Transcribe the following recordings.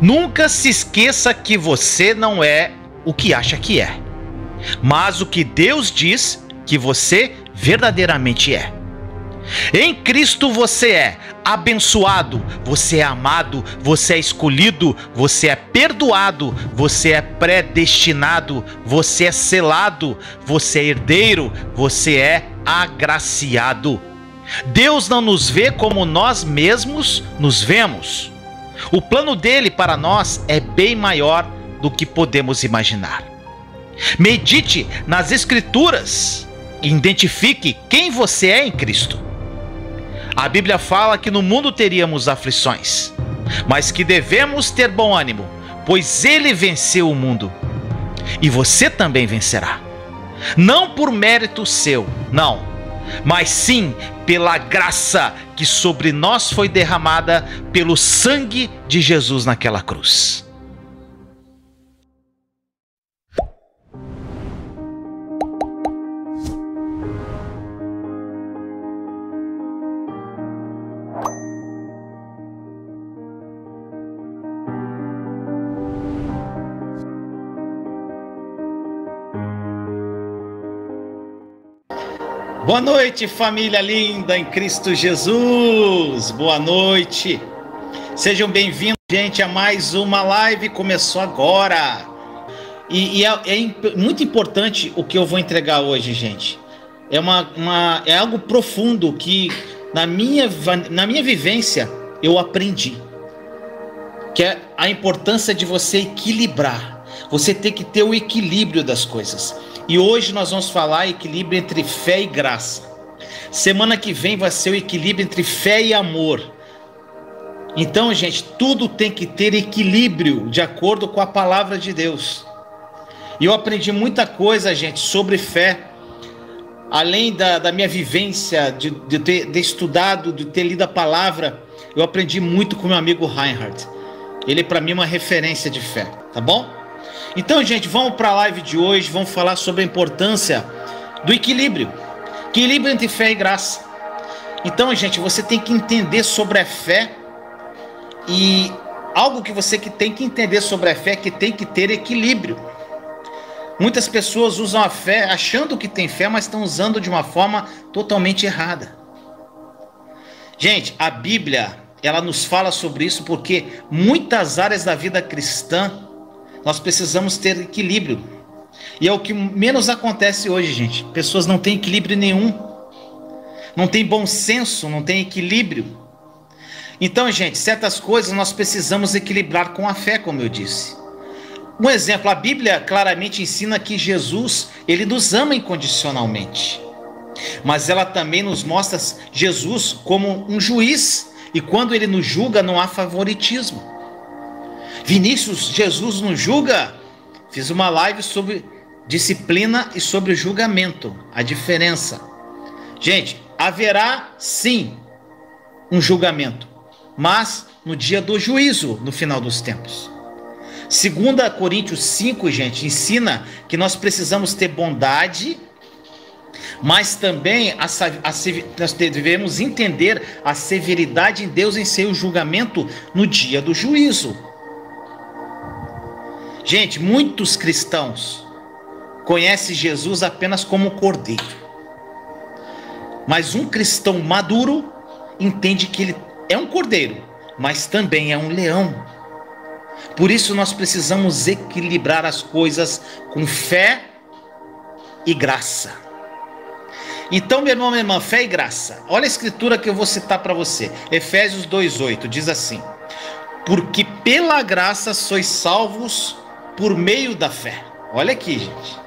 Nunca se esqueça que você não é o que acha que é, mas o que Deus diz que você verdadeiramente é. Em Cristo você é abençoado, você é amado, você é escolhido, você é perdoado, você é predestinado, você é selado, você é herdeiro, você é agraciado. Deus não nos vê como nós mesmos nos vemos. O plano dele para nós é bem maior do que podemos imaginar. Medite nas Escrituras e identifique quem você é em Cristo. A Bíblia fala que no mundo teríamos aflições, mas que devemos ter bom ânimo, pois ele venceu o mundo. E você também vencerá. Não por mérito seu, não, mas sim pela graça que sobre nós foi derramada pelo sangue de Jesus naquela cruz. Boa noite, família linda em Cristo Jesus, boa noite, sejam bem-vindos, gente, a mais uma live, começou agora, e é muito importante o que eu vou entregar hoje, gente, é algo profundo que na minha vivência eu aprendi, que é a importância de você equilibrar, você tem que ter o equilíbrio das coisas. E hoje nós vamos falar equilíbrio entre fé e graça. Semana que vem vai ser o equilíbrio entre fé e amor. Então, gente, tudo tem que ter equilíbrio de acordo com a palavra de Deus. E eu aprendi muita coisa, gente, sobre fé. Além da minha vivência, de ter estudado, de ter lido a palavra, eu aprendi muito com meu amigo Reinhard. Ele é para mim uma referência de fé, tá bom? Então, gente, vamos para a live de hoje, vamos falar sobre a importância do equilíbrio. Equilíbrio entre fé e graça. Então, gente, você tem que entender sobre a fé e algo que você tem que entender sobre a fé é que tem que ter equilíbrio. Muitas pessoas usam a fé achando que tem fé, mas estão usando de uma forma totalmente errada. Gente, a Bíblia, ela nos fala sobre isso porque muitas áreas da vida cristã nós precisamos ter equilíbrio. E é o que menos acontece hoje, gente. Pessoas não têm equilíbrio nenhum. Não tem bom senso, não tem equilíbrio. Então, gente, certas coisas nós precisamos equilibrar com a fé, como eu disse. Um exemplo, a Bíblia claramente ensina que Jesus, ele nos ama incondicionalmente. Mas ela também nos mostra Jesus como um juiz. E quando ele nos julga, não há favoritismo. Vinícius, Jesus nos julga? Fiz uma live sobre disciplina e sobre julgamento, a diferença. Gente, haverá sim um julgamento, mas no dia do juízo, no final dos tempos. 2 Coríntios 5, gente, ensina que nós precisamos ter bondade, mas também nós devemos entender a severidade em Deus em seu julgamento no dia do juízo. Gente, muitos cristãos conhecem Jesus apenas como cordeiro. Mas um cristão maduro entende que ele é um cordeiro, mas também é um leão. Por isso nós precisamos equilibrar as coisas com fé e graça. Então, meu irmão, minha irmã, fé e graça. Olha a escritura que eu vou citar para você. Efésios 2:8 diz assim: porque pela graça sois salvos por meio da fé. Olha aqui, gente.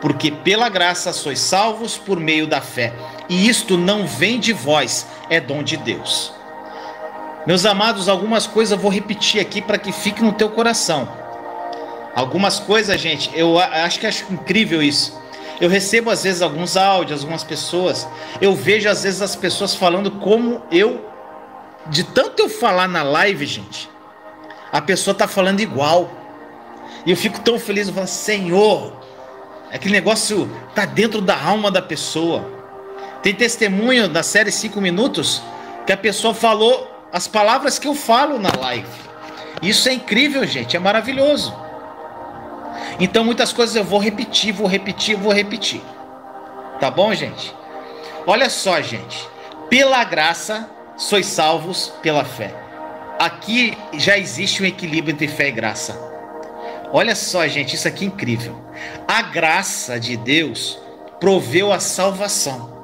Porque pela graça sois salvos por meio da fé. E isto não vem de vós, é dom de Deus. Meus amados, algumas coisas eu vou repetir aqui para que fique no teu coração. Algumas coisas, gente, eu acho incrível isso. Eu recebo às vezes alguns áudios, algumas pessoas. Eu vejo às vezes as pessoas falando como eu... De tanto eu falar na live, gente, a pessoa tá falando igual. E eu fico tão feliz, eu falo, Senhor, aquele negócio tá dentro da alma da pessoa. Tem testemunho da série 5 Minutos, que a pessoa falou as palavras que eu falo na live. Isso é incrível, gente, é maravilhoso. Então muitas coisas eu vou repetir. Tá bom, gente? Olha só, gente. Pela graça sois salvos pela fé. Aqui já existe um equilíbrio entre fé e graça. Olha só, gente, isso aqui é incrível. A graça de Deus proveu a salvação.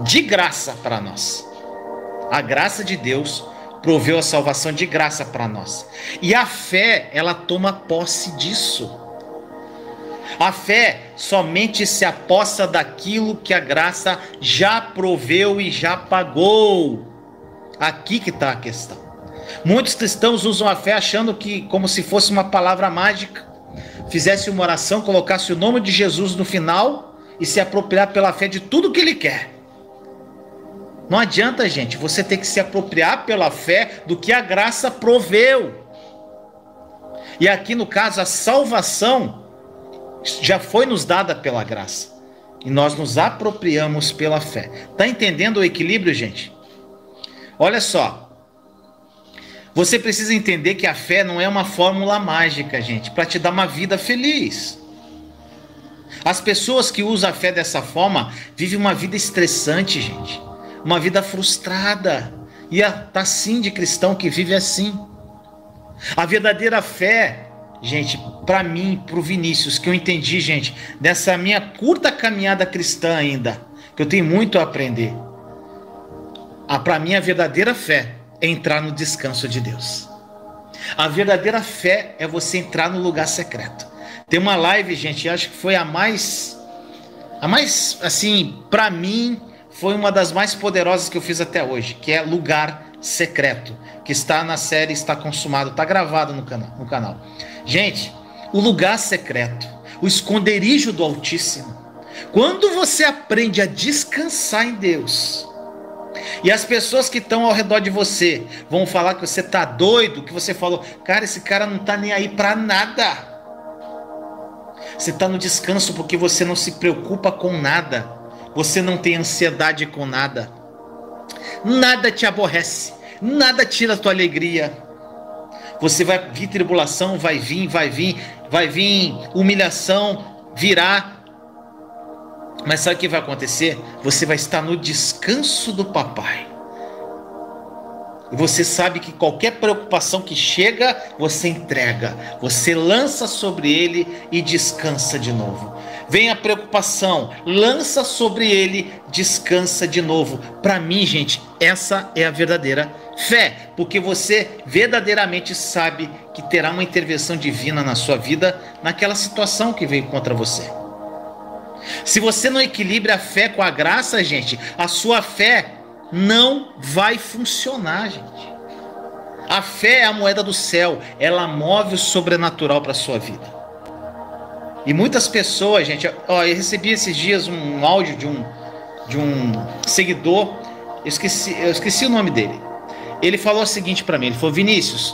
De graça para nós. A graça de Deus proveu a salvação de graça para nós. E a fé, ela toma posse disso. A fé somente se apossa daquilo que a graça já proveu e já pagou. Aqui que está a questão. Muitos cristãos usam a fé achando que, como se fosse uma palavra mágica, fizesse uma oração, colocasse o nome de Jesus no final e se apropriar pela fé de tudo que ele quer. Não adianta, gente, você tem que se apropriar pela fé do que a graça proveu. E aqui, no caso, a salvação já foi nos dada pela graça. E nós nos apropriamos pela fé. Tá entendendo o equilíbrio, gente? Olha só. Você precisa entender que a fé não é uma fórmula mágica, gente, para te dar uma vida feliz. As pessoas que usam a fé dessa forma vivem uma vida estressante, gente. Uma vida frustrada. E tá sim de cristão que vive assim. A verdadeira fé, gente, para mim, para o Vinícius, que eu entendi, gente, nessa minha curta caminhada cristã ainda, que eu tenho muito a aprender. Para mim, a verdadeira fé é entrar no descanso de Deus. A verdadeira fé é você entrar no lugar secreto. Tem uma live, gente, acho que foi a mais, assim, para mim, foi uma das mais poderosas que eu fiz até hoje, que é Lugar Secreto, que está na série Está Consumado, está gravado no canal. Gente, o lugar secreto, o esconderijo do Altíssimo. Quando você aprende a descansar em Deus, e as pessoas que estão ao redor de você vão falar que você está doido, que você falou, cara, esse cara não está nem aí para nada. Você está no descanso porque você não se preocupa com nada. Você não tem ansiedade com nada. Nada te aborrece. Nada tira a tua alegria. Você vai vir tribulação, vai vir humilhação, virá. Mas sabe o que vai acontecer? Você vai estar no descanso do papai. E você sabe que qualquer preocupação que chega, você entrega. Você lança sobre ele e descansa de novo. Vem a preocupação, lança sobre ele, descansa de novo. Para mim, gente, essa é a verdadeira fé. Porque você verdadeiramente sabe que terá uma intervenção divina na sua vida, naquela situação que veio contra você. Se você não equilibra a fé com a graça, gente, a sua fé não vai funcionar, gente. A fé é a moeda do céu, ela move o sobrenatural para a sua vida. E muitas pessoas, gente, ó, eu recebi esses dias um áudio de um seguidor, eu esqueci o nome dele. Ele falou o seguinte para mim, ele falou, Vinícius,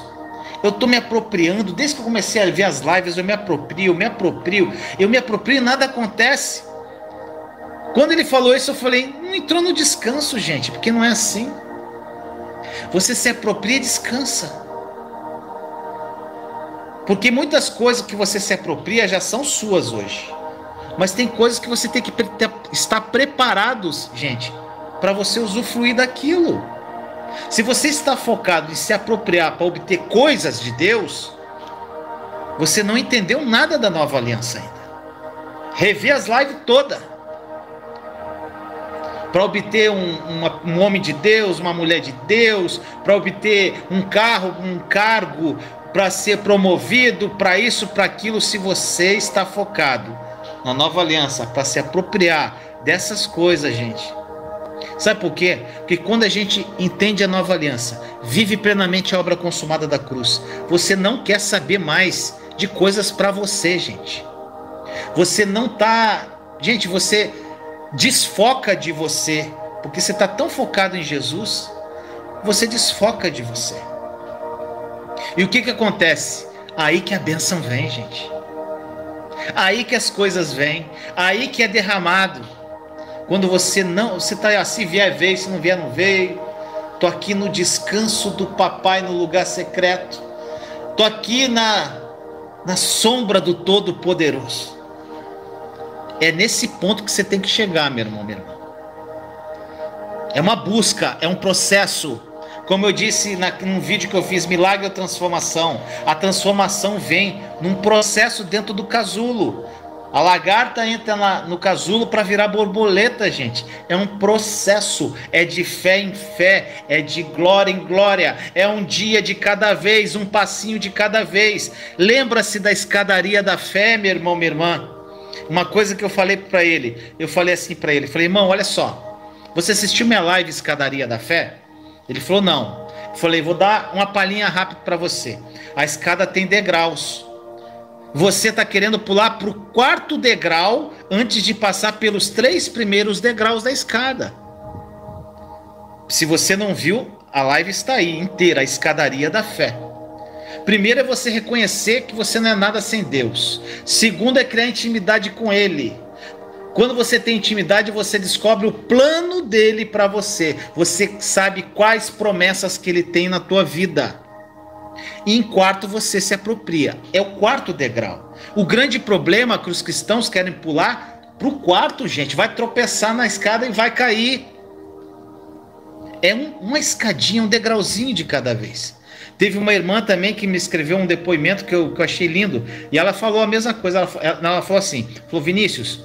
eu tô me apropriando, desde que eu comecei a ver as lives, eu me aproprio e nada acontece. Quando ele falou isso, eu falei, não entrou no descanso, gente, porque não é assim. Você se apropria e descansa. Porque muitas coisas que você se apropria já são suas hoje. Mas tem coisas que você tem que estar preparados, gente, para você usufruir daquilo. Se você está focado em se apropriar para obter coisas de Deus, você não entendeu nada da Nova Aliança ainda. Revi as lives todas. Para obter um homem de Deus, uma mulher de Deus, para obter um carro, um cargo, para ser promovido, para isso, para aquilo, se você está focado na Nova Aliança, para se apropriar dessas coisas, gente. Sabe por quê? Porque quando a gente entende a Nova Aliança, vive plenamente a obra consumada da cruz, você não quer saber mais de coisas para você, gente. Você não tá... Gente, você desfoca de você, porque você está tão focado em Jesus, você desfoca de você. E o que acontece? Aí que a bênção vem, gente. Aí que as coisas vêm. Aí que é derramado. Quando você não... Você está assim, vier, veio. Se não vier, não veio. Estou aqui no descanso do papai, no lugar secreto. Estou aqui na sombra do Todo-Poderoso. É nesse ponto que você tem que chegar, meu irmão, minha irmã. É uma busca, é um processo. Como eu disse num vídeo que eu fiz, milagre ou transformação. A transformação vem num processo dentro do casulo. A lagarta entra no casulo para virar borboleta, gente. É um processo, é de fé em fé, é de glória em glória, é um dia de cada vez, um passinho de cada vez. Lembra-se da escadaria da fé, meu irmão, minha irmã. Uma coisa que eu falei para ele, eu falei assim para ele, falei, irmão, olha só, você assistiu minha live Escadaria da Fé? Ele falou, não. Eu falei, vou dar uma palhinha rápida para você. A escada tem degraus. Você está querendo pular para o 4º degrau antes de passar pelos 3 primeiros degraus da escada. Se você não viu, a live está aí inteira, a escadaria da fé. Primeiro é você reconhecer que você não é nada sem Deus. Segundo é criar intimidade com Ele. Quando você tem intimidade, você descobre o plano dele para você. Você sabe quais promessas que ele tem na tua vida. E em quarto, você se apropria. É o 4º degrau. O grande problema é que os cristãos querem pular para o 4º, gente. Vai tropeçar na escada e vai cair. É uma escadinha, um degrauzinho de cada vez. Teve uma irmã também que me escreveu um depoimento que eu achei lindo. E ela falou a mesma coisa. Ela falou assim, falou, Vinícius,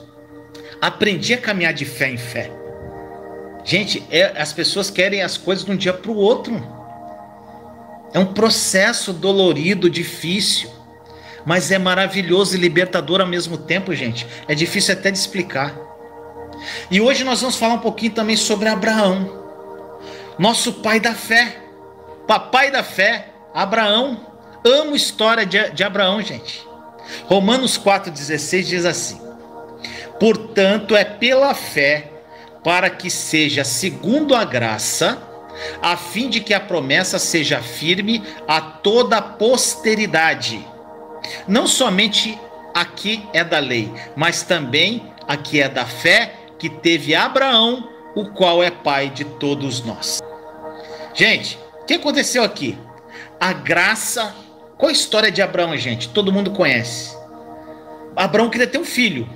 aprendi a caminhar de fé em fé. Gente, as pessoas querem as coisas de um dia para o outro. É um processo dolorido, difícil, mas é maravilhoso e libertador ao mesmo tempo, gente. É difícil até de explicar. E hoje nós vamos falar um pouquinho também sobre Abraão, nosso pai da fé, papai da fé, Abraão. Amo a história de Abraão, gente. Romanos 4,16 diz assim, portanto, é pela fé, para que seja segundo a graça, a fim de que a promessa seja firme a toda a posteridade. Não somente a que é da lei, mas também a que é da fé que teve Abraão, o qual é pai de todos nós. Gente, o que aconteceu aqui? A graça... Qual a história de Abraão, gente? Todo mundo conhece. Abraão queria ter um filho,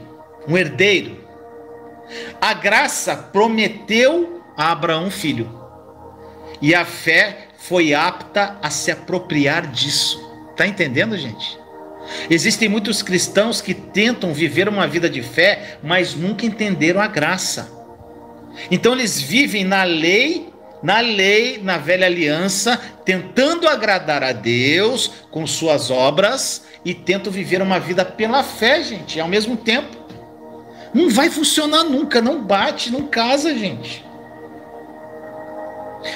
um herdeiro. A graça prometeu a Abraão um filho, e a fé foi apta a se apropriar disso. Tá entendendo, gente? Existem muitos cristãos que tentam viver uma vida de fé, mas nunca entenderam a graça. Então eles vivem na lei, na velha aliança, tentando agradar a Deus com suas obras, e tentam viver uma vida pela fé, gente, ao mesmo tempo. Não vai funcionar nunca, não bate, não casa, gente.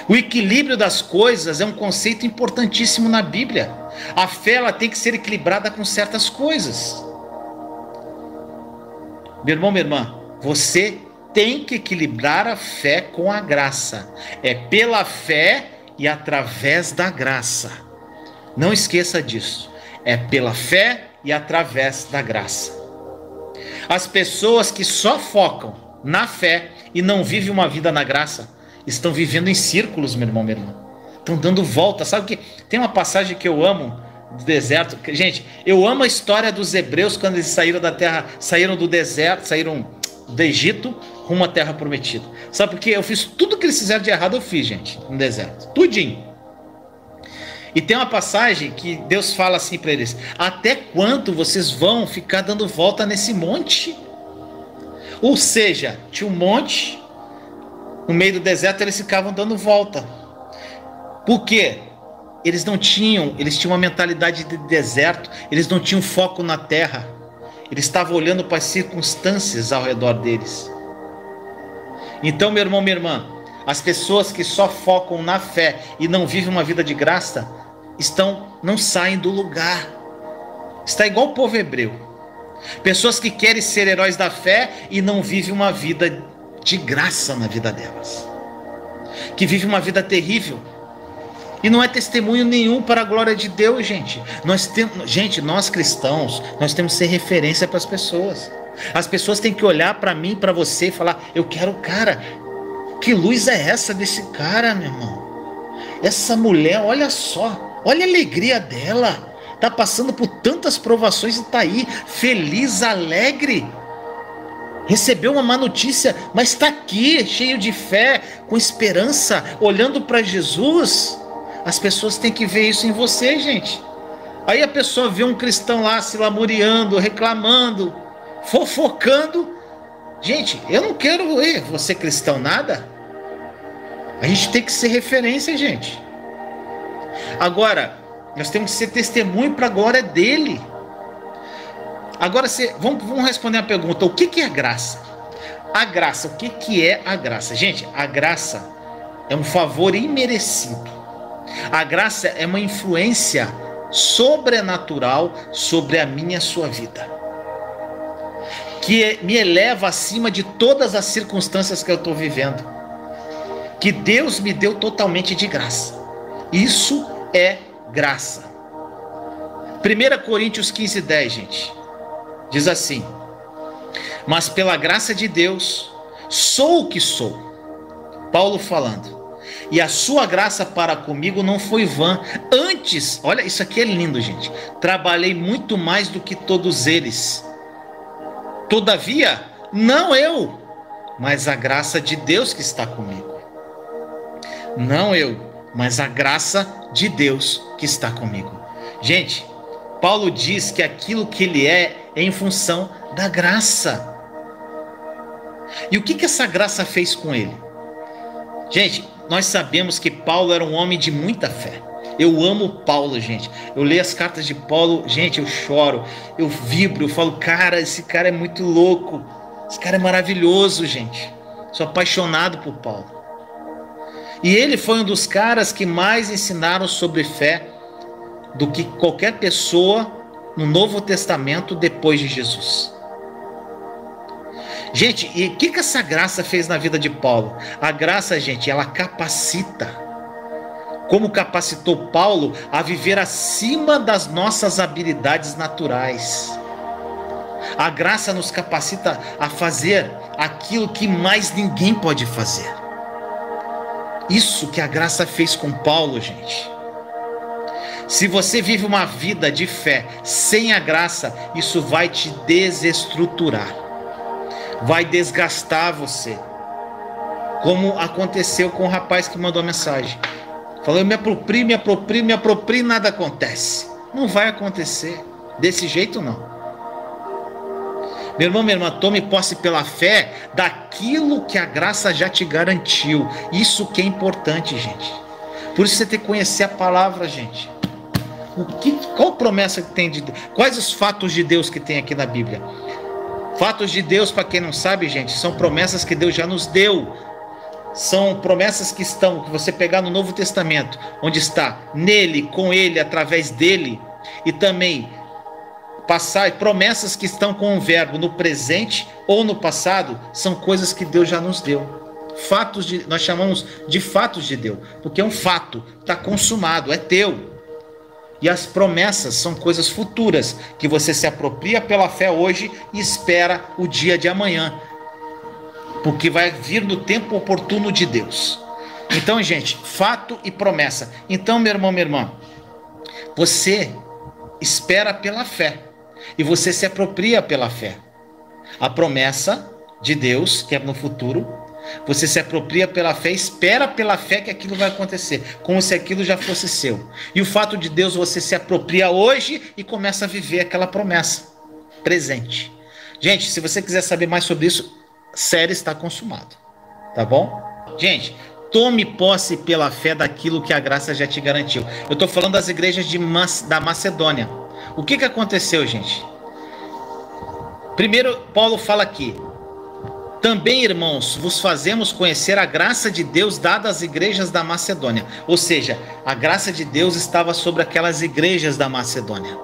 O equilíbrio das coisas é um conceito importantíssimo na Bíblia. A fé, ela tem que ser equilibrada com certas coisas. Meu irmão, minha irmã, você tem que equilibrar a fé com a graça. É pela fé e através da graça. Não esqueça disso. É pela fé e através da graça. As pessoas que só focam na fé e não vivem uma vida na graça, estão vivendo em círculos, meu irmão, minha irmã. Estão dando volta. Sabe que tem uma passagem que eu amo do deserto? Gente, eu amo a história dos hebreus quando eles saíram da terra, saíram do deserto, saíram do Egito, rumo à terra prometida. Sabe por quê? Eu fiz tudo que eles fizeram de errado, eu fiz, gente, no deserto. Tudinho. E tem uma passagem que Deus fala assim para eles, até quanto vocês vão ficar dando volta nesse monte? Ou seja, tinha um monte, no meio do deserto eles ficavam dando volta. Por quê? Eles tinham uma mentalidade de deserto, eles não tinham foco na terra, eles estavam olhando para as circunstâncias ao redor deles. Então, meu irmão, minha irmã, as pessoas que só focam na fé e não vivem uma vida de graça, não saem do lugar. Está igual o povo hebreu. Pessoas que querem ser heróis da fé e não vivem uma vida de graça na vida delas. Que vivem uma vida terrível. E não é testemunho nenhum para a glória de Deus, gente. Nós cristãos, nós temos que ser referência para as pessoas. As pessoas têm que olhar para mim, para você e falar, eu quero o cara. Que luz é essa desse cara, meu irmão? Essa mulher, olha só. Olha a alegria dela. Está passando por tantas provações e está aí, feliz, alegre. Recebeu uma má notícia, mas está aqui, cheio de fé, com esperança, olhando para Jesus. As pessoas têm que ver isso em você, gente. Aí a pessoa vê um cristão lá se lamuriando, reclamando, fofocando. Gente, eu não quero ir, você cristão nada. A gente tem que ser referência, gente. Agora, nós temos que ser testemunho para a glória dele. Agora, vamos responder a pergunta, o que é graça? A graça, o que é a graça? Gente, a graça é um favor imerecido. A graça é uma influência sobrenatural sobre a minha e a sua vida, que me eleva acima de todas as circunstâncias que eu estou vivendo, que Deus me deu totalmente de graça. Isso é graça. 1 Coríntios 15:10, gente, diz assim: mas pela graça de Deus sou o que sou, Paulo falando, e a sua graça para comigo não foi vã, antes, olha, isso aqui é lindo, gente, trabalhei muito mais do que todos eles. Todavia, não eu, mas a graça de Deus que está comigo. Não eu, mas a graça de Deus que está comigo. Gente, Paulo diz que aquilo que ele é em função da graça. E o que essa graça fez com ele? Gente, nós sabemos que Paulo era um homem de muita fé. Eu amo Paulo, gente. Eu leio as cartas de Paulo, gente, eu choro, eu vibro, eu falo, cara, esse cara é muito louco, esse cara é maravilhoso, gente. Sou apaixonado por Paulo. E ele foi um dos caras que mais ensinaram sobre fé do que qualquer pessoa no Novo Testamento depois de Jesus. Gente, e o que essa graça fez na vida de Paulo? A graça, gente, ela capacita. Como capacitou Paulo a viver acima das nossas habilidades naturais. A graça nos capacita a fazer aquilo que mais ninguém pode fazer. Isso que a graça fez com Paulo, gente. Se você vive uma vida de fé sem a graça, isso vai te desestruturar. Vai desgastar você. Como aconteceu com o rapaz que mandou a mensagem. Falou, eu me aproprio, nada acontece. Não vai acontecer. Desse jeito, não. Meu irmão, minha irmã, tome posse pela fé daquilo que a graça já te garantiu. Isso que é importante, gente. Por isso você tem que conhecer a palavra, gente. Qual promessa que tem de Deus? Quais os fatos de Deus que tem aqui na Bíblia? Fatos de Deus, para quem não sabe, gente, são promessas que Deus já nos deu. São promessas que estão, que você pegar no Novo Testamento, onde está nele, com ele, através dele, e também passar promessas que estão com o verbo no presente ou no passado, são coisas que Deus já nos deu. Fatos de, nós chamamos de fatos de Deus, porque é um fato, está consumado, é teu. E as promessas são coisas futuras, que você se apropria pela fé hoje e espera o dia de amanhã. Porque vai vir no tempo oportuno de Deus. Então, gente, fato e promessa. Então, meu irmão, minha irmã, você espera pela fé. E você se apropria pela fé. A promessa de Deus, que é no futuro, você se apropria pela fé, espera pela fé que aquilo vai acontecer. Como se aquilo já fosse seu. E o fato de Deus, você se apropria hoje e começa a viver aquela promessa presente. Gente, se você quiser saber mais sobre isso, sério, está consumado, tá bom? Gente, tome posse pela fé daquilo que a graça já te garantiu. Eu estou falando das igrejas da Macedônia. O que aconteceu, gente? Primeiro, Paulo fala aqui. Também, irmãos, vos fazemos conhecer a graça de Deus dada às igrejas da Macedônia. Ou seja, a graça de Deus estava sobre aquelas igrejas da Macedônia.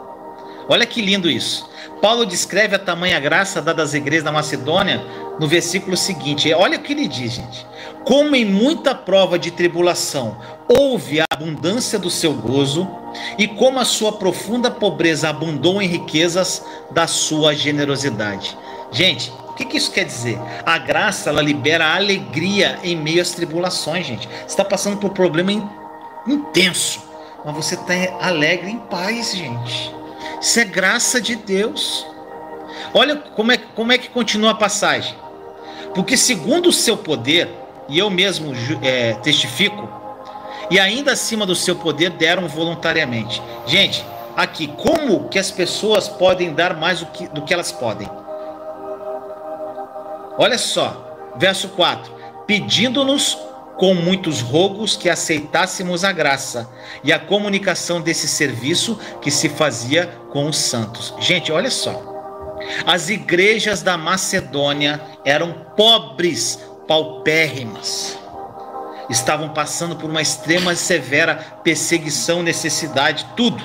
Olha que lindo isso. Paulo descreve a tamanha graça dada às igrejas da Macedônia no versículo seguinte. Olha o que ele diz, gente. Como em muita prova de tribulação houve a abundância do seu gozo, e como a sua profunda pobreza abundou em riquezas da sua generosidade. Gente, o que isso quer dizer? A graça, ela libera alegria em meio às tribulações, gente. Você está passando por um problema intenso. mas você está alegre, em paz, gente. Isso é graça de Deus. Olha como é que continua a passagem. Porque segundo o seu poder, e eu mesmo testifico, e ainda acima do seu poder deram voluntariamente. Gente, aqui, como que as pessoas podem dar mais do que elas podem? Olha só, verso 4. Pedindo-nos com muitos rogos que aceitássemos a graça e a comunicação desse serviço que se fazia com os santos. Gente, olha só. As igrejas da Macedônia eram pobres, paupérrimas. Estavam passando por uma extrema e severa perseguição, necessidade, tudo.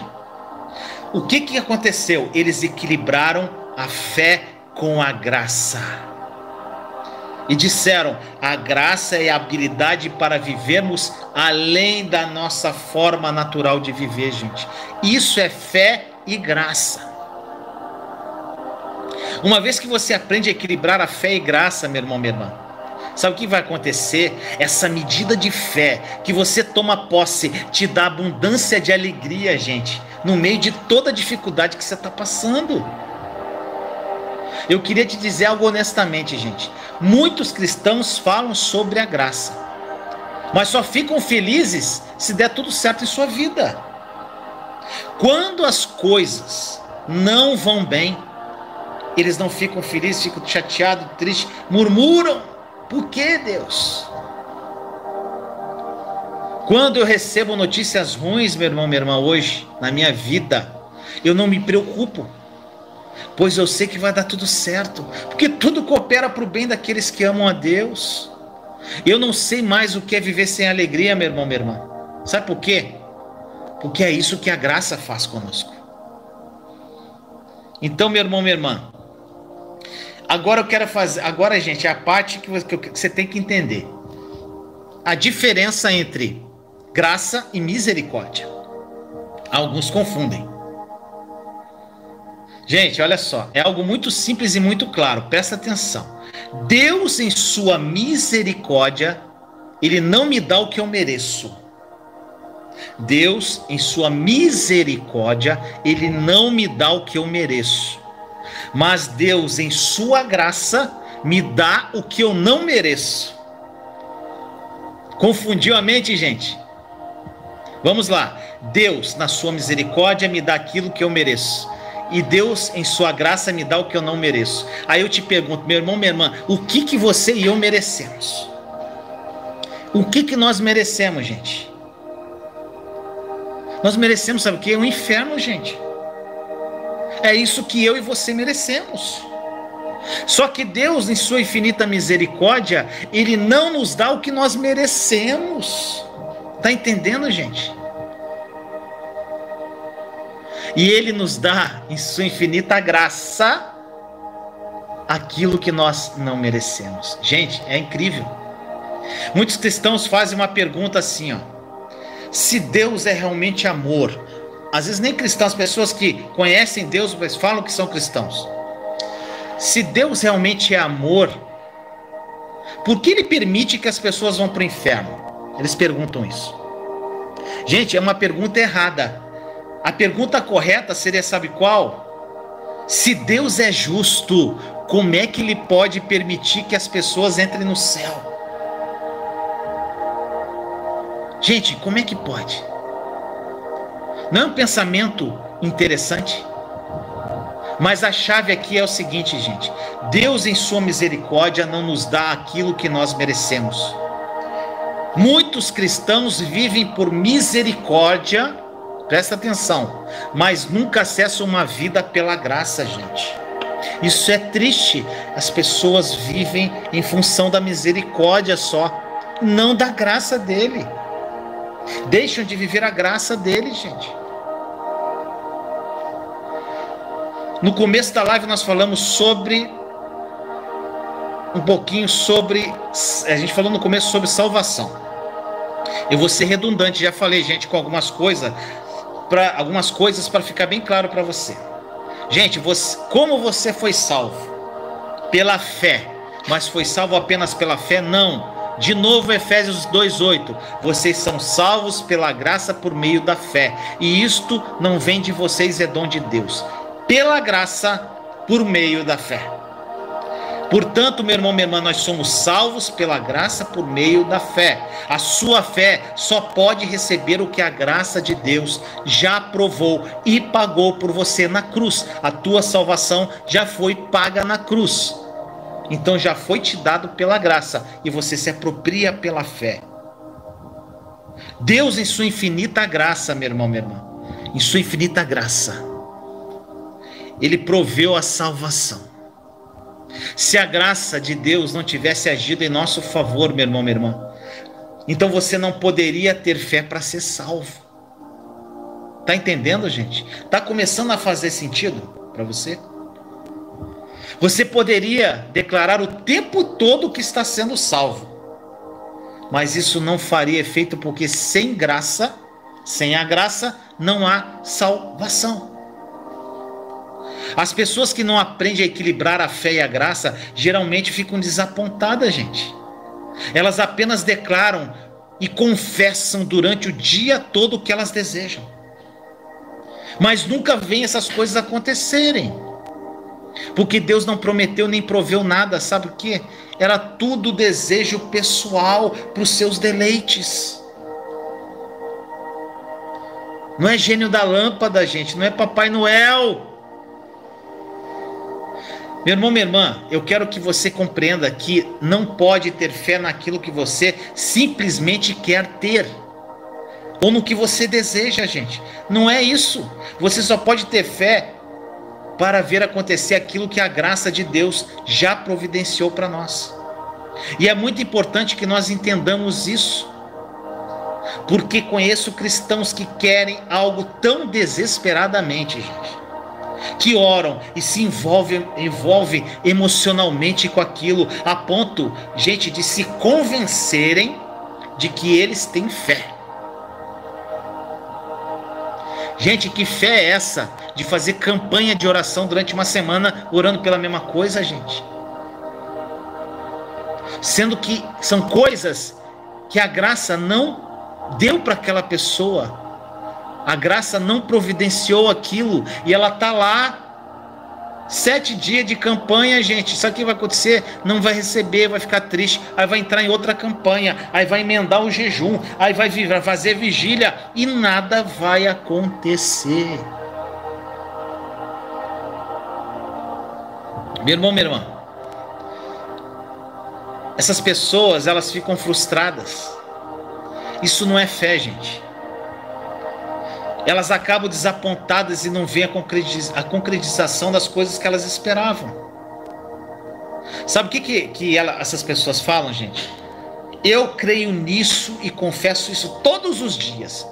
O que aconteceu? Eles equilibraram a fé com a graça. E disseram, a graça é a habilidade para vivermos além da nossa forma natural de viver, gente. Isso é fé e graça. Uma vez que você aprende a equilibrar a fé e graça, meu irmão, minha irmã, sabe o que vai acontecer? Essa medida de fé que você toma posse te dá abundância de alegria, gente, no meio de toda a dificuldade que você está passando. Eu queria te dizer algo honestamente, gente. Muitos cristãos falam sobre a graça, mas só ficam felizes se der tudo certo em sua vida. Quando as coisas não vão bem, eles não ficam felizes, ficam chateados, tristes, murmuram. Por que, Deus? Quando eu recebo notícias ruins, meu irmão, minha irmã, hoje, na minha vida, eu não me preocupo, pois eu sei que vai dar tudo certo, porque tudo coopera para o bem daqueles que amam a Deus. Eu não sei mais o que é viver sem alegria, meu irmão, minha irmã. Sabe por quê? Porque é isso que a graça faz conosco. Então, meu irmão, minha irmã, agora eu quero fazer, agora gente, é a parte que você tem que entender. A diferença entre graça e misericórdia. Alguns confundem. Gente, olha só, é algo muito simples e muito claro, presta atenção. Deus, em sua misericórdia, Ele não me dá o que eu mereço. Deus, em sua misericórdia, Ele não me dá o que eu mereço. Mas Deus, em sua graça, me dá o que eu não mereço. Confundiu a mente, gente? Vamos lá. Deus, na sua misericórdia, me dá aquilo que eu mereço. E Deus, em sua graça, me dá o que eu não mereço. Aí eu te pergunto, meu irmão, minha irmã, o que você e eu merecemos? O que nós merecemos, gente? Nós merecemos, sabe o que? Um inferno, gente. É isso que eu e você merecemos. Só que Deus, em sua infinita misericórdia, Ele não nos dá o que nós merecemos. Tá entendendo, gente? E Ele nos dá, em sua infinita graça, aquilo que nós não merecemos. Gente, é incrível. Muitos cristãos fazem uma pergunta assim, ó. Se Deus é realmente amor, às vezes nem cristãos, pessoas que conhecem Deus, mas falam que são cristãos. Se Deus realmente é amor, por que Ele permite que as pessoas vão para o inferno? Eles perguntam isso. Gente, é uma pergunta errada. A pergunta correta seria, sabe qual? Se Deus é justo, como é que Ele pode permitir que as pessoas entrem no céu? Gente, como é que pode? Não é um pensamento interessante? Mas a chave aqui é o seguinte, gente. Deus, em sua misericórdia, não nos dá aquilo que nós merecemos. Muitos cristãos vivem por misericórdia, presta atenção, mas nunca acessam uma vida pela graça, gente. Isso é triste. As pessoas vivem em função da misericórdia só, não da graça dele. Deixam de viver a graça dele, gente. No começo da live nós falamos sobre a gente falou no começo sobre salvação. Eu vou ser redundante, já falei, gente, com algumas coisas para ficar bem claro para você. Gente, como você foi salvo? Pela fé. Mas foi salvo apenas pela fé? Não. De novo, Efésios 2:8, vocês são salvos pela graça por meio da fé, e isto não vem de vocês, é dom de Deus, pela graça por meio da fé. Portanto, meu irmão, minha irmã, nós somos salvos pela graça por meio da fé. A sua fé só pode receber o que a graça de Deus já provou e pagou por você na cruz. A tua salvação já foi paga na cruz. Então já foi te dado pela graça e você se apropria pela fé. Deus, em sua infinita graça, meu irmão, minha irmã, em sua infinita graça, Ele proveu a salvação. Se a graça de Deus não tivesse agido em nosso favor, meu irmão, minha irmã, então você não poderia ter fé para ser salvo. Tá entendendo, gente? Tá começando a fazer sentido para você? Você poderia declarar o tempo todo que está sendo salvo, mas isso não faria efeito, porque sem graça, sem a graça, não há salvação. As pessoas que não aprendem a equilibrar a fé e a graça, geralmente ficam desapontadas, gente. Elas apenas declaram e confessam durante o dia todo o que elas desejam, mas nunca veem essas coisas acontecerem, porque Deus não prometeu nem proveu nada, sabe o que? Era tudo desejo pessoal para os seus deleites. Não é gênio da lâmpada, gente, não é Papai Noel. Meu irmão, minha irmã, eu quero que você compreenda que não pode ter fé naquilo que você simplesmente quer ter, ou no que você deseja, gente. Não é isso. Você só pode ter fé para ver acontecer aquilo que a graça de Deus já providenciou para nós. E é muito importante que nós entendamos isso, porque conheço cristãos que querem algo tão desesperadamente, gente, que oram e se envolvem emocionalmente com aquilo, a ponto, gente, de se convencerem de que eles têm fé. Gente, que fé é essa de fazer campanha de oração durante uma semana orando pela mesma coisa, gente? Sendo que são coisas que a graça não deu para aquela pessoa. A graça não providenciou aquilo, e ela está lá, 7 dias de campanha, gente, sabe o que vai acontecer? Não vai receber, vai ficar triste, aí vai entrar em outra campanha, aí vai emendar o jejum, aí vai fazer vigília, e nada vai acontecer. Meu irmão, minha irmã, essas pessoas, elas ficam frustradas. Isso não é fé, gente. Elas acabam desapontadas e não veem a concretização das coisas que elas esperavam. Sabe o que essas pessoas falam, gente? Eu creio nisso e confesso isso todos os dias.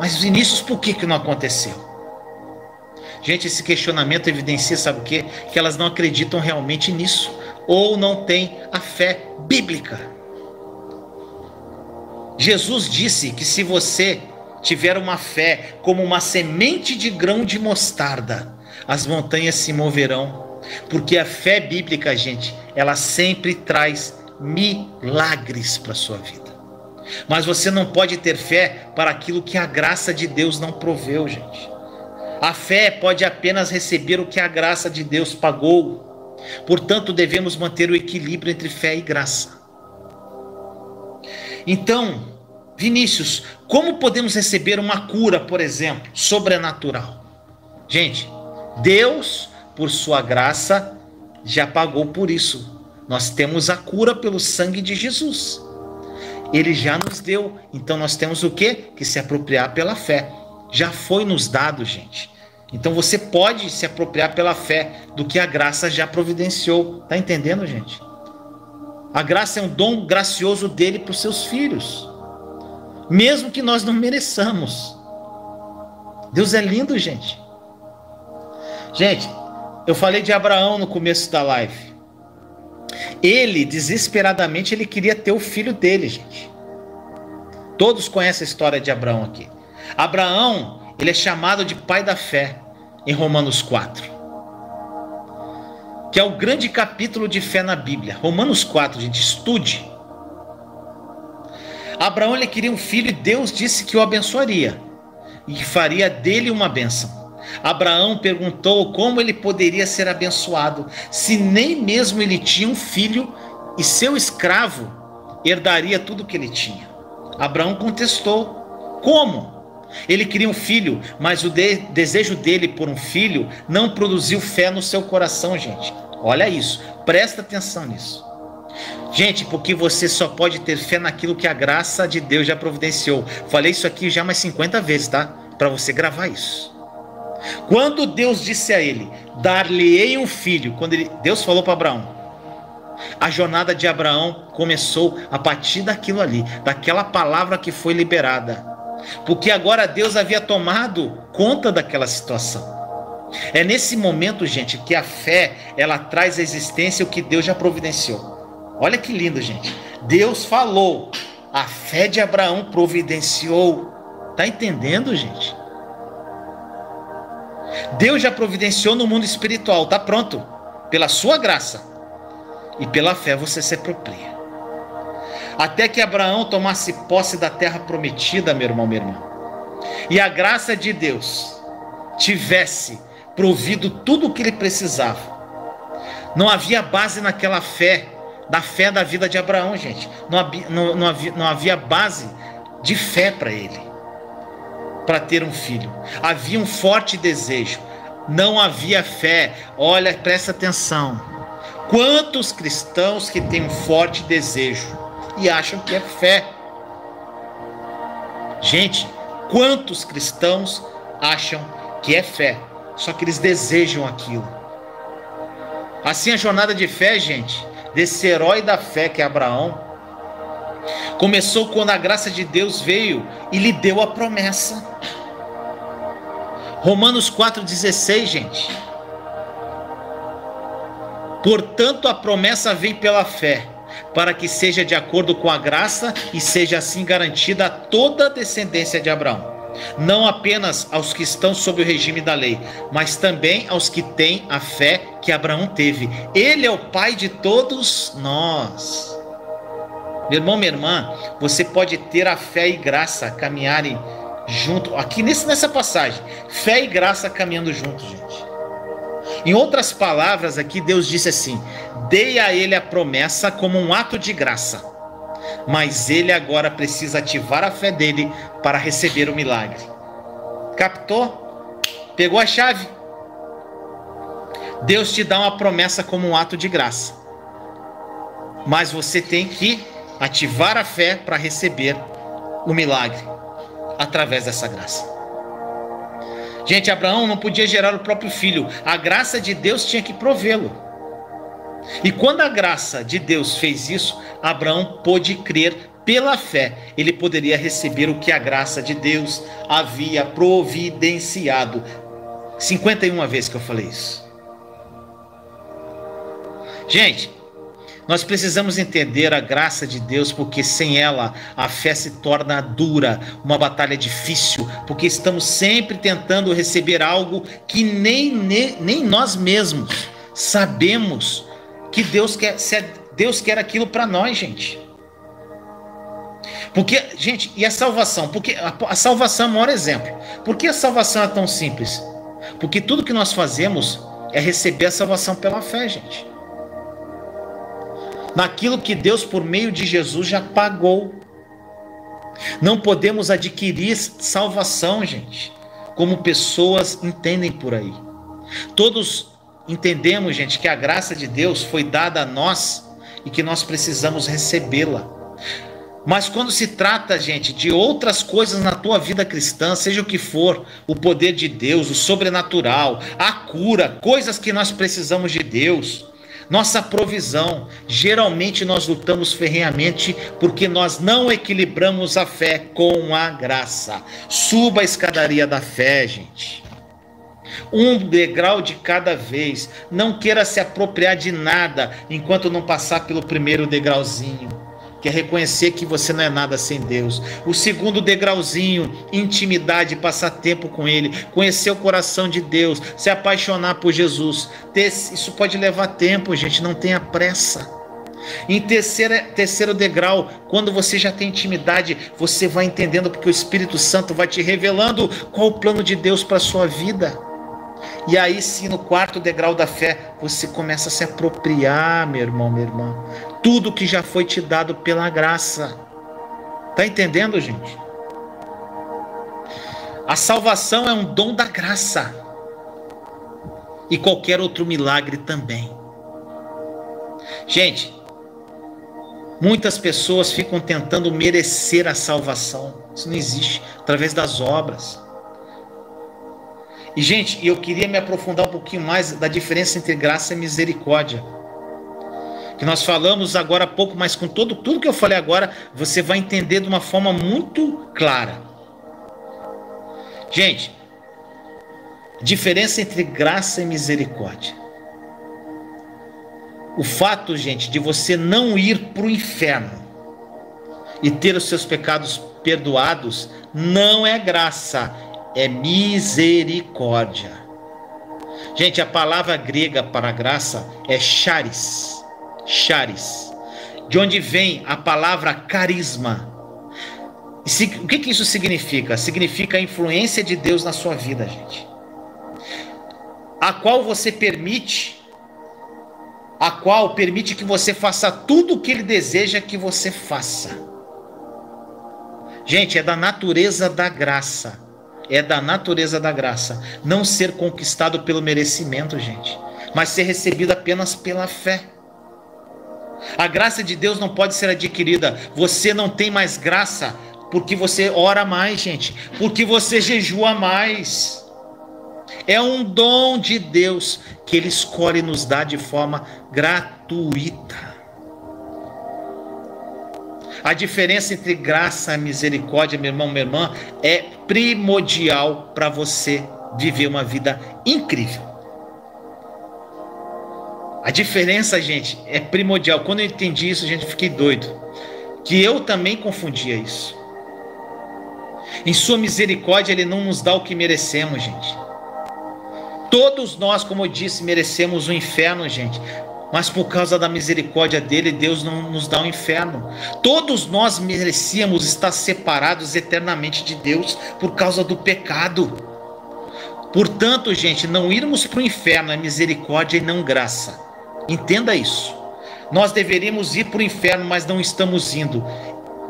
Mas, Vinícius, por que não aconteceu? Gente, esse questionamento evidencia, sabe o quê? Que elas não acreditam realmente nisso, ou não têm a fé bíblica. Jesus disse que se você tiver uma fé como uma semente de grão de mostarda, as montanhas se moverão, porque a fé bíblica, gente, ela sempre traz milagres para a sua vida. Mas você não pode ter fé para aquilo que a graça de Deus não proveu, gente. A fé pode apenas receber o que a graça de Deus pagou. Portanto, devemos manter o equilíbrio entre fé e graça. Então, Vinícius, como podemos receber uma cura, por exemplo, sobrenatural? Gente, Deus, por sua graça, já pagou por isso. Nós temos a cura pelo sangue de Jesus. Ele já nos deu. Então nós temos o quê? Que se apropriar pela fé. Já foi nos dado, gente. Então você pode se apropriar pela fé do que a graça já providenciou. Tá entendendo, gente? A graça é um dom gracioso dele para os seus filhos, mesmo que nós não mereçamos. Deus é lindo, gente. Gente, eu falei de Abraão no começo da live. Ele, desesperadamente, ele queria ter o filho dele, gente. Todos conhecem a história de Abraão aqui. Abraão, ele é chamado de pai da fé, em Romanos 4. Que é o grande capítulo de fé na Bíblia. Romanos 4, gente, estude. Abraão, ele queria um filho e Deus disse que o abençoaria e faria dele uma bênção. Abraão perguntou como ele poderia ser abençoado, se nem mesmo ele tinha um filho e seu escravo herdaria tudo o que ele tinha. Abraão contestou, como? Ele queria um filho, mas o desejo dele por um filho não produziu fé no seu coração, gente. Olha isso, presta atenção nisso. Gente, porque você só pode ter fé naquilo que a graça de Deus já providenciou. Falei isso aqui já mais 50 vezes, tá? Para você gravar isso. Quando Deus disse a ele, dar-lhe-ei um filho, quando Deus falou para Abraão, a jornada de Abraão começou a partir daquilo ali, daquela palavra que foi liberada. Porque agora Deus havia tomado conta daquela situação. É nesse momento, gente, que a fé, ela traz à existência o que Deus já providenciou. Olha que lindo, gente. Deus falou, a fé de Abraão providenciou. Tá entendendo, gente? Deus já providenciou no mundo espiritual, tá pronto. Pela sua graça e pela fé você se apropria. Até que Abraão tomasse posse da terra prometida, meu irmão, minha irmã. E a graça de Deus tivesse provido tudo o que ele precisava. Não havia base naquela fé da vida de Abraão, gente. Não havia base de fé para ele, para ter um filho. Havia um forte desejo. Não havia fé. Olha, presta atenção. Quantos cristãos que têm um forte desejo e acham que é fé. Gente, quantos cristãos acham que é fé, só que eles desejam aquilo. Assim, a jornada de fé, gente, desse herói da fé que é Abraão, começou quando a graça de Deus veio e lhe deu a promessa. Romanos 4,16, gente. Portanto, a promessa vem pela fé, para que seja de acordo com a graça e seja assim garantida a toda a descendência de Abraão, não apenas aos que estão sob o regime da lei, mas também aos que têm a fé que Abraão teve. Ele é o pai de todos nós. Meu irmão, minha irmã, você pode ter a fé e graça caminharem junto, aqui nessa passagem, fé e graça caminhando juntos, gente. Em outras palavras aqui, Deus disse assim, dei a ele a promessa como um ato de graça, mas ele agora precisa ativar a fé dele para receber o milagre. Captou? Pegou a chave? Deus te dá uma promessa como um ato de graça, mas você tem que ativar a fé para receber o milagre através dessa graça. Gente, Abraão não podia gerar o próprio filho. A graça de Deus tinha que provê-lo. E quando a graça de Deus fez isso, Abraão pôde crer pela fé. Ele poderia receber o que a graça de Deus havia providenciado. 51 vezes que eu falei isso. Gente, nós precisamos entender a graça de Deus, porque sem ela a fé se torna dura, uma batalha difícil, porque estamos sempre tentando receber algo que nem nós mesmos sabemos que Deus quer, se Deus quer aquilo para nós, gente. Porque, gente, e a salvação? Porque a salvação é o maior exemplo. Por que a salvação é tão simples? Porque tudo que nós fazemos é receber a salvação pela fé, gente. Naquilo que Deus, por meio de Jesus, já pagou. Não podemos adquirir salvação, gente, como pessoas entendem por aí. Todos entendemos, gente, que a graça de Deus foi dada a nós e que nós precisamos recebê-la. Mas quando se trata, gente, de outras coisas na tua vida cristã, seja o que for, o poder de Deus, o sobrenatural, a cura, coisas que nós precisamos de Deus, nossa provisão, geralmente nós lutamos ferrenhamente porque nós não equilibramos a fé com a graça. Suba a escadaria da fé, gente. Um degrau de cada vez. Não queira se apropriar de nada enquanto não passar pelo primeiro degrauzinho, que é reconhecer que você não é nada sem Deus. O segundo degrauzinho, intimidade, passar tempo com Ele, conhecer o coração de Deus, se apaixonar por Jesus. Isso pode levar tempo, gente, não tenha pressa. Em terceiro degrau, quando você já tem intimidade, você vai entendendo porque o Espírito Santo vai te revelando qual o plano de Deus para a sua vida. E aí sim, no quarto degrau da fé, você começa a se apropriar, meu irmão, minha irmã. Tudo que já foi te dado pela graça. Tá entendendo, gente? A salvação é um dom da graça. E qualquer outro milagre também. Gente, muitas pessoas ficam tentando merecer a salvação. Isso não existe. Através das obras. E, gente, eu queria me aprofundar um pouquinho mais da diferença entre graça e misericórdia. Que nós falamos agora há pouco, mas com tudo que eu falei agora, você vai entender de uma forma muito clara. Gente, diferença entre graça e misericórdia. O fato, gente, de você não ir para o inferno e ter os seus pecados perdoados não é graça. É misericórdia. Gente, a palavra grega para graça é charis. Charis. De onde vem a palavra carisma. O que isso significa? Significa a influência de Deus na sua vida, gente. A qual permite que você faça tudo o que ele deseja que você faça. Gente, é da natureza da graça. É da natureza da graça. Não ser conquistado pelo merecimento, gente. Mas ser recebido apenas pela fé. A graça de Deus não pode ser adquirida. Você não tem mais graça porque você ora mais, gente. Porque você jejua mais. É um dom de Deus que ele escolhe nos dar de forma gratuita. A diferença entre graça e misericórdia, meu irmão, minha irmã, é primordial para você viver uma vida incrível. A diferença, gente, é primordial. Quando eu entendi isso, gente, fiquei doido. Que eu também confundia isso. Em sua misericórdia, ele não nos dá o que merecemos, gente. Todos nós, como eu disse, merecemos o inferno, gente. Mas por causa da misericórdia dele, Deus não nos dá o inferno. Todos nós merecíamos estar separados eternamente de Deus por causa do pecado. Portanto, gente, não irmos para o inferno é misericórdia e não graça. Entenda isso. Nós deveríamos ir para o inferno, mas não estamos indo.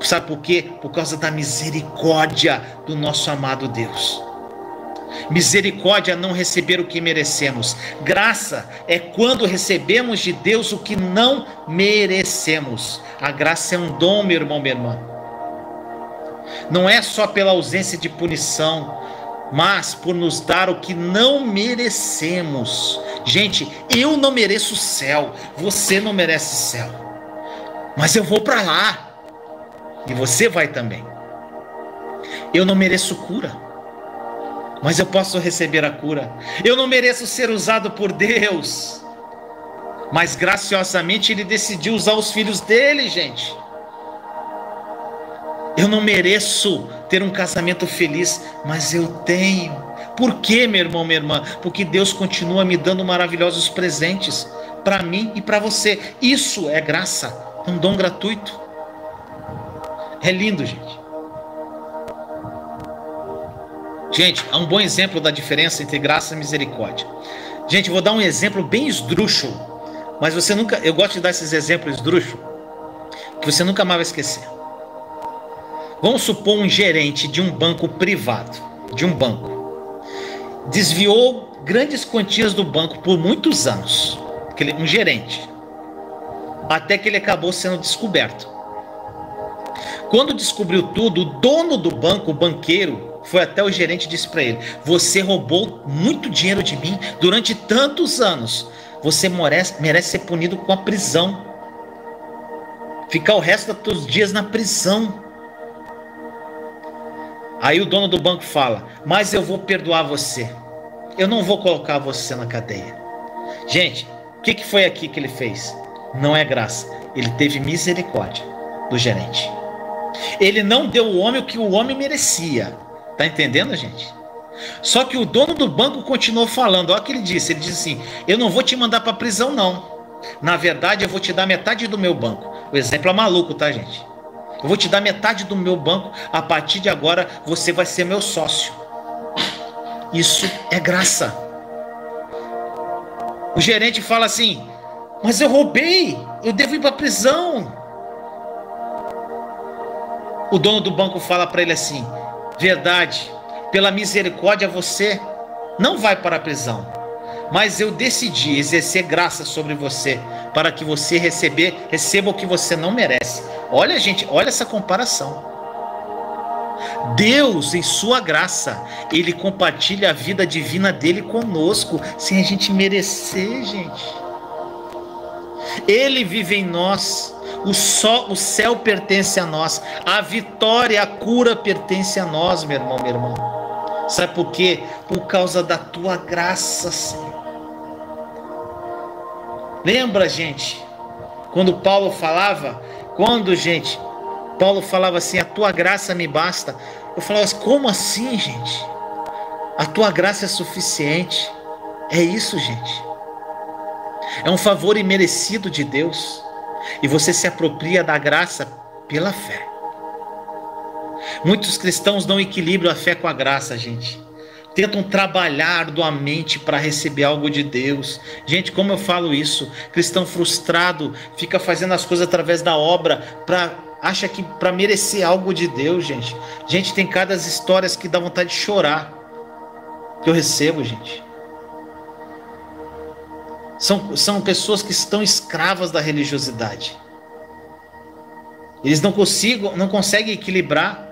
Sabe por quê? Por causa da misericórdia do nosso amado Deus. Misericórdia é não receber o que merecemos. Graça é quando recebemos de Deus o que não merecemos. A graça é um dom, meu irmão, minha irmã. Não é só pela ausência de punição, mas por nos dar o que não merecemos. Gente, eu não mereço o céu. Você não merece o céu. Mas eu vou para lá. E você vai também. Eu não mereço cura. Mas eu posso receber a cura. Eu não mereço ser usado por Deus. Mas graciosamente ele decidiu usar os filhos dele, gente. Eu não mereço ter um casamento feliz, mas eu tenho. Por quê, meu irmão, minha irmã? Porque Deus continua me dando maravilhosos presentes para mim e para você. Isso é graça, um dom gratuito. É lindo, gente. Gente, é um bom exemplo da diferença entre graça e misericórdia. Gente, vou dar um exemplo bem esdrúxulo, mas você nunca... Eu gosto de dar esses exemplos esdrúxulos, que você nunca mais vai esquecer. Vamos supor um gerente de um banco privado, de um banco. Desviou grandes quantias do banco por muitos anos. Um gerente. Até que ele acabou sendo descoberto. Quando descobriu tudo, o dono do banco, o banqueiro... Foi até o gerente e disse para ele: você roubou muito dinheiro de mim durante tantos anos. Você merece ser punido com a prisão. Ficar o resto dos teus dias na prisão. Aí o dono do banco fala: mas eu vou perdoar você. Eu não vou colocar você na cadeia. Gente, o que foi aqui que ele fez? Não é graça. Ele teve misericórdia do gerente. Ele não deu ao homem o que o homem merecia. Tá entendendo, gente? Só que o dono do banco continuou falando. Olha o que ele disse assim: eu não vou te mandar para prisão, não. Na verdade, eu vou te dar metade do meu banco. O exemplo é maluco, tá, gente? Eu vou te dar metade do meu banco. A partir de agora, você vai ser meu sócio. Isso é graça. O gerente fala assim: mas eu roubei, eu devo ir para a prisão. O dono do banco fala para ele assim: verdade, pela misericórdia você não vai para a prisão, mas eu decidi exercer graça sobre você, para que você receba o que você não merece. Olha, gente, olha essa comparação. Deus, em sua graça, ele compartilha a vida divina dele conosco, sem a gente merecer, gente. Ele vive em nós, o céu pertence a nós, a vitória, a cura pertence a nós, meu irmão, minha irmã. Sabe por quê? Por causa da tua graça, Senhor. Lembra, gente, quando Paulo falava, Paulo falava assim: a tua graça me basta. Eu falava assim: como assim, gente? A tua graça é suficiente. É isso, gente. É um favor imerecido de Deus. E você se apropria da graça pela fé. Muitos cristãos não equilibram a fé com a graça, gente. Tentam trabalhar arduamente para receber algo de Deus. Gente, como eu falo isso? Cristão frustrado fica fazendo as coisas através da obra acha que para merecer algo de Deus, gente. Gente, tem cada histórias que dá vontade de chorar. Que eu recebo, gente. São pessoas que estão escravas da religiosidade. Eles não conseguem equilibrar.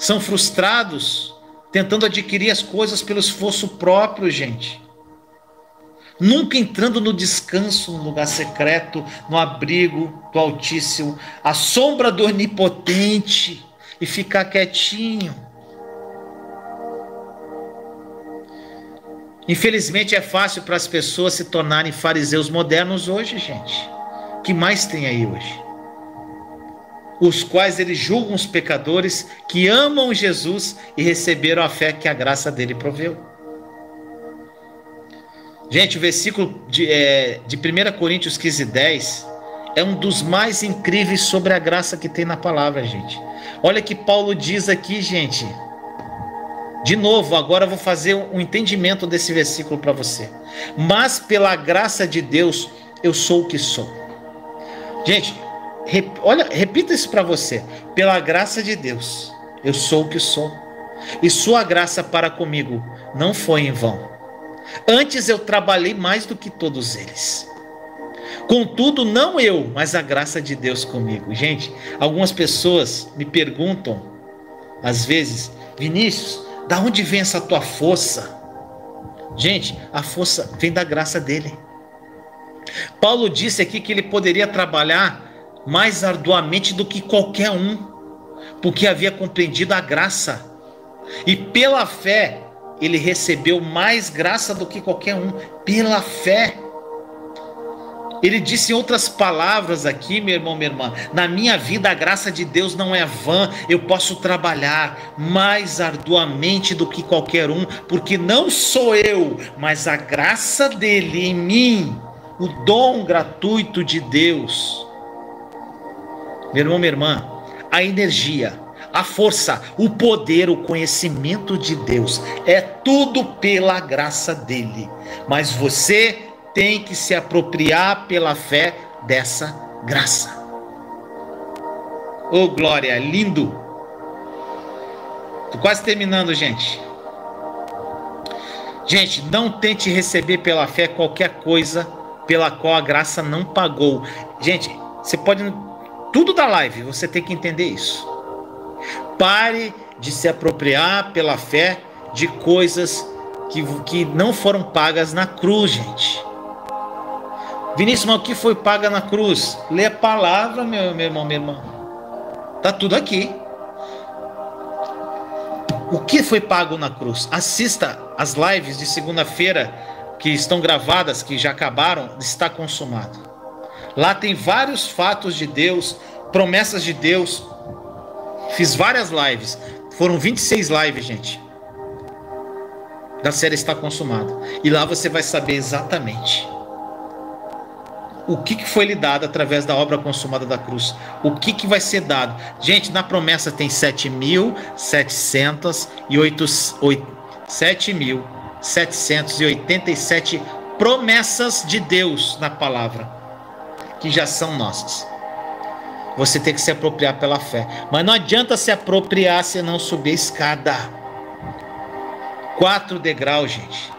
São frustrados, tentando adquirir as coisas pelo esforço próprio, gente. Nunca entrando no descanso, no lugar secreto, no abrigo do Altíssimo, à sombra do Onipotente, e ficar quietinho. Infelizmente é fácil para as pessoas se tornarem fariseus modernos hoje, gente. O que mais tem aí hoje? Os quais eles julgam os pecadores que amam Jesus e receberam a fé que a graça dele proveu. Gente, o versículo de 1 Coríntios 15:10 é um dos mais incríveis sobre a graça que tem na palavra, gente. Olha que Paulo diz aqui, gente. De novo, agora eu vou fazer um entendimento desse versículo para você. Mas pela graça de Deus, eu sou o que sou. Gente, repita isso para você. Pela graça de Deus, eu sou o que sou. E sua graça para comigo não foi em vão. Antes eu trabalhei mais do que todos eles. Contudo, não eu, mas a graça de Deus comigo. Gente, algumas pessoas me perguntam, às vezes: Vinícius, da onde vem essa tua força? Gente, a força vem da graça dele. Paulo disse aqui que ele poderia trabalhar mais arduamente do que qualquer um, porque havia compreendido a graça. E pela fé, ele recebeu mais graça do que qualquer um. Pela fé. Ele disse em outras palavras aqui, meu irmão, minha irmã: na minha vida a graça de Deus não é vã, eu posso trabalhar mais arduamente do que qualquer um, porque não sou eu, mas a graça dele em mim, o dom gratuito de Deus. Meu irmão, minha irmã, a energia, a força, o poder, o conhecimento de Deus é tudo pela graça dele, mas você tem que se apropriar pela fé dessa graça. Oh, glória, lindo. Tô quase terminando, gente. Gente, não tente receber pela fé qualquer coisa pela qual a graça não pagou. Gente, você pode... Tudo da live, você tem que entender isso. Pare de se apropriar pela fé de coisas que não foram pagas na cruz, gente. Vinícius, mas o que foi paga na cruz? Lê a palavra, meu irmão, minha irmã. Está tudo aqui. O que foi pago na cruz? Assista as lives de segunda-feira que estão gravadas, que já acabaram, está consumado. Lá tem vários fatos de Deus, promessas de Deus. Fiz várias lives. Foram 26 lives, gente. Da série Está Consumado. E lá você vai saber exatamente o que foi lhe dado através da obra consumada da cruz, o que vai ser dado. Gente, na promessa tem 7.787 promessas de Deus na palavra, que já são nossas. Você tem que se apropriar pela fé, mas não adianta se apropriar se não subir a escada. 4 degraus, gente.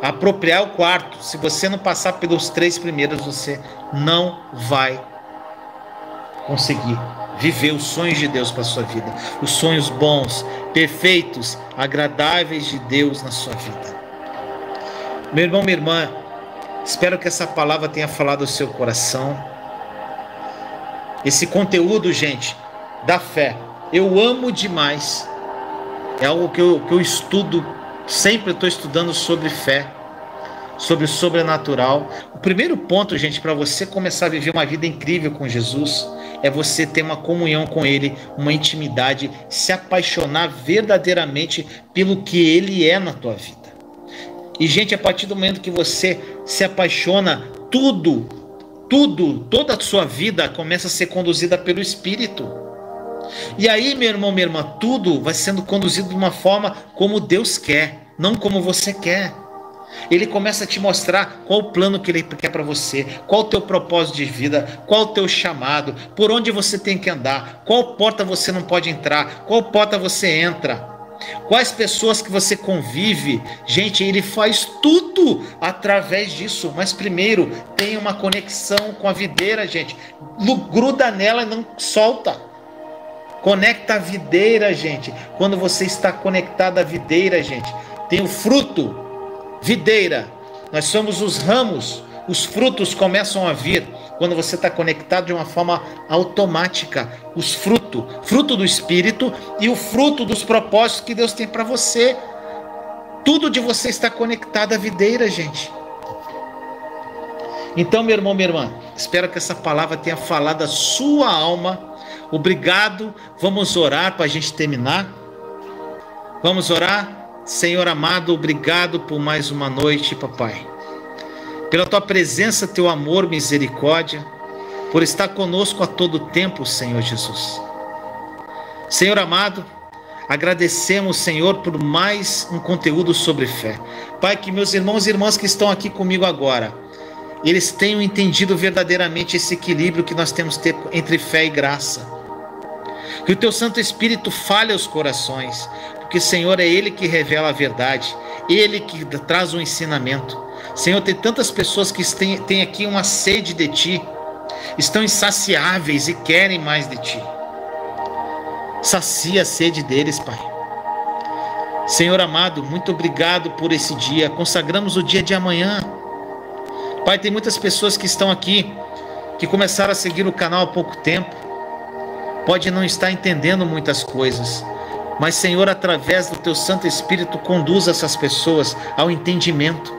Apropriar o quarto. Se você não passar pelos 3 primeiros, você não vai conseguir viver os sonhos de Deus para a sua vida. Os sonhos bons, perfeitos, agradáveis de Deus na sua vida. Meu irmão, minha irmã, espero que essa palavra tenha falado ao seu coração. Esse conteúdo, gente, da fé, eu amo demais. É algo que eu estudo. Sempre estou estudando sobre fé, sobre o sobrenatural. O primeiro ponto, gente, para você começar a viver uma vida incrível com Jesus, é você ter uma comunhão com Ele, uma intimidade, se apaixonar verdadeiramente pelo que Ele é na tua vida. E, gente, a partir do momento que você se apaixona, toda a sua vida começa a ser conduzida pelo Espírito. E aí, meu irmão, minha irmã, tudo vai sendo conduzido de uma forma como Deus quer, não como você quer. Ele começa a te mostrar qual o plano que Ele quer para você, qual o teu propósito de vida, qual o teu chamado, por onde você tem que andar, qual porta você não pode entrar, qual porta você entra, quais pessoas que você convive. Gente, Ele faz tudo através disso, mas primeiro tem uma conexão com a videira, gente. Gruda nela e não solta. Conecta a videira, gente. Quando você está conectado à videira, gente, tem o fruto, videira. Nós somos os ramos, os frutos começam a vir. Quando você está conectado de uma forma automática, os frutos, fruto do Espírito e o fruto dos propósitos que Deus tem para você. Tudo de você está conectado à videira, gente. Então, meu irmão, minha irmã, espero que essa palavra tenha falado a sua alma. Obrigado, vamos orar para a gente terminar. Vamos orar. Senhor amado, obrigado por mais uma noite, papai. Pela tua presença, teu amor, misericórdia, por estar conosco a todo tempo, Senhor Jesus. Senhor amado, agradecemos, Senhor, por mais um conteúdo sobre fé. Pai, que meus irmãos e irmãs que estão aqui comigo agora, eles tenham entendido verdadeiramente esse equilíbrio que nós temos que ter entre fé e graça. Que o teu Santo Espírito fale aos corações, porque, Senhor, é Ele que revela a verdade, Ele que traz o ensinamento. Senhor, tem tantas pessoas que têm aqui uma sede de Ti, estão insaciáveis e querem mais de Ti. Sacia a sede deles, Pai. Senhor amado, muito obrigado por esse dia. Consagramos o dia de amanhã. Pai, tem muitas pessoas que estão aqui, que começaram a seguir o canal há pouco tempo, pode não estar entendendo muitas coisas, mas, Senhor, através do Teu Santo Espírito, conduz essas pessoas ao entendimento,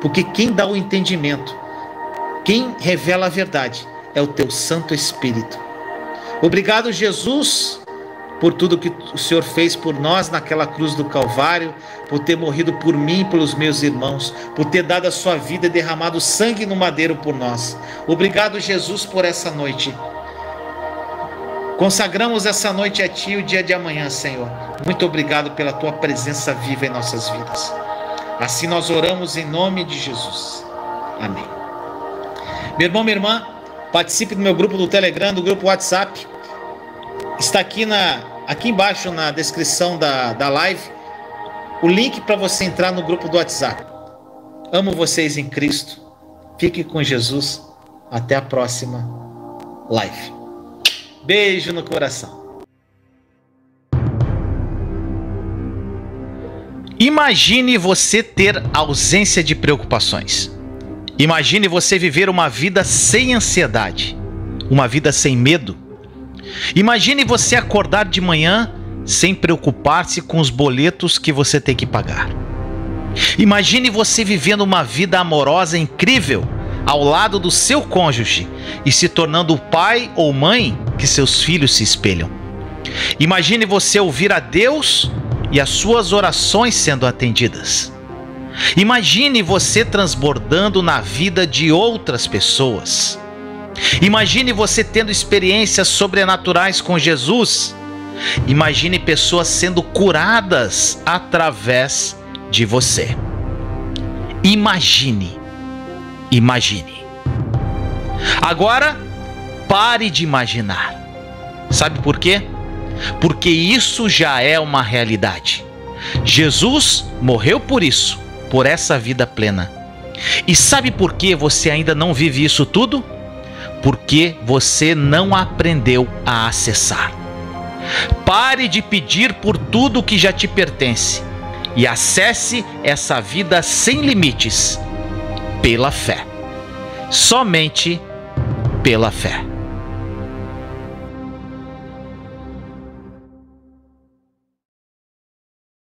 porque quem dá o entendimento, quem revela a verdade, é o Teu Santo Espírito. Obrigado, Jesus, por tudo que o Senhor fez por nós naquela cruz do Calvário, por ter morrido por mim e pelos meus irmãos, por ter dado a sua vida e derramado sangue no madeiro por nós. Obrigado, Jesus, por essa noite. Consagramos essa noite a Ti e o dia de amanhã, Senhor. Muito obrigado pela Tua presença viva em nossas vidas. Assim nós oramos em nome de Jesus. Amém. Meu irmão, minha irmã, participe do meu grupo do Telegram, do grupo WhatsApp. Está aqui embaixo na descrição da live o link para você entrar no grupo do WhatsApp. Amo vocês em Cristo. Fique com Jesus. Até a próxima live. Beijo no coração. Imagine você ter ausência de preocupações. Imagine você viver uma vida sem ansiedade, uma vida sem medo. Imagine você acordar de manhã sem preocupar-se com os boletos que você tem que pagar. Imagine você vivendo uma vida amorosa incrível ao lado do seu cônjuge e se tornando o pai ou mãe que seus filhos se espelham. Imagine você ouvir a Deus e as suas orações sendo atendidas. Imagine você transbordando na vida de outras pessoas. Imagine você tendo experiências sobrenaturais com Jesus. Imagine pessoas sendo curadas através de você. Imagine. Imagine. Agora, pare de imaginar. Sabe por quê? Porque isso já é uma realidade. Jesus morreu por isso, por essa vida plena. E sabe por que você ainda não vive isso tudo? Porque você não aprendeu a acessar. Pare de pedir por tudo que já te pertence e acesse essa vida sem limites pela fé. Somente pela fé.